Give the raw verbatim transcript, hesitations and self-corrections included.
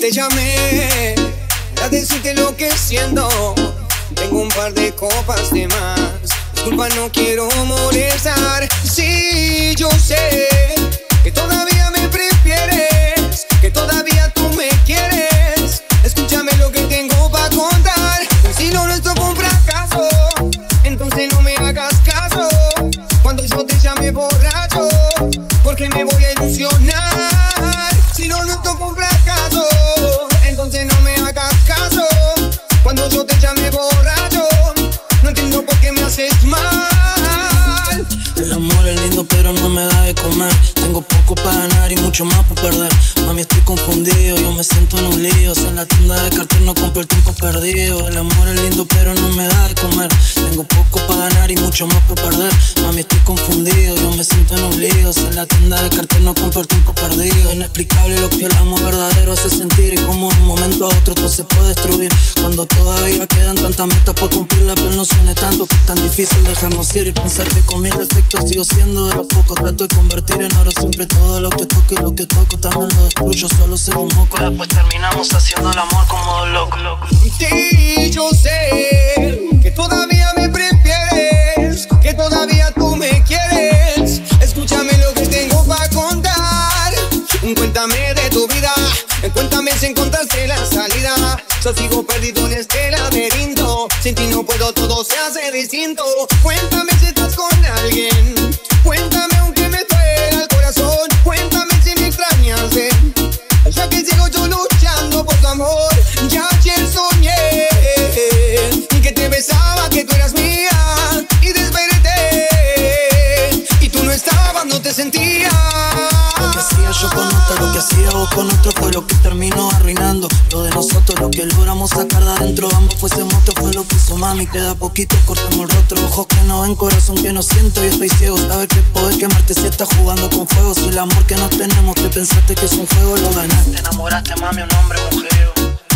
te llamé a decirte lo que siento. Tengo un par de copas de más. Disculpa, no quiero molestar. Sí, yo sé que todavía me prefieres, que todavía tú me quieres. Escúchame lo que tengo para contar. Pues si lo nuestro fue un fracaso, entonces no me hagas caso cuando yo te llame borracho, porque me voy a ilusionar. Si lo nuestro fue un fracaso, entonces no me hagas caso cuando yo te llame borracho. No entiendo por qué me haces mal. El amor es lindo pero no me da de comer. Tengo poco para ganar y mucho más por perder. Mami, estoy confundido, yo me siento en un lío. En la tienda de cartón no compro el tiempo perdido. El amor es lindo pero no me da de comer. Tengo poco para ganar y mucho más por perder. Mami, estoy confundido, yo me siento en un lío. En la tienda de cartón no compro el tiempo perdido. Inexplicable lo que el amor verdadero hace sentir. Y como de un momento a otro todo se puede destruir. Cuando todavía quedan tantas metas por cumplir, la piel no suene tanto, que es tan difícil dejarnos ir. Y pensar que con mis defectos sigo siendo de los pocos. Trato de convertir en oro siempre todo lo que toco, y lo que toco también lo destruyo, solo ser un moco. Después terminamos haciendo el amor como loco, loco. Sí, yo sé que todavía me prefieres, que todavía tú me quieres. Escúchame lo que tengo para contar. Cuéntame de tu vida, cuéntame si encontraste la salida. Yo sigo perdido en este laberinto. Sin ti no puedo, todo se hace distinto. Cuéntame si estás con alguien, cuéntame aunque me duela el corazón. Cuéntame si me extrañas, eh. Ya que sigo yo luchando por tu amor. Ya ayer soñé que te besaba, que tú eras mía, y desperté y tú no estabas, no te sentías. Lo que hacía yo con otra, lo que hacía vos con otro, fue lo que terminó arruinando lo de nosotros, lo que logramos sacar de adentro. Ambos fuésemos otro, fue lo que hizo mami. Queda poquito, cortamos el rostro. Ojos que no ven, corazón que no siento, y estoy ciego. Sabes que podés quemarte si estás jugando con fuego. Si el amor que no tenemos, te pensaste que es un juego, lo ganaste. Te enamoraste, mami, un hombre, mujer.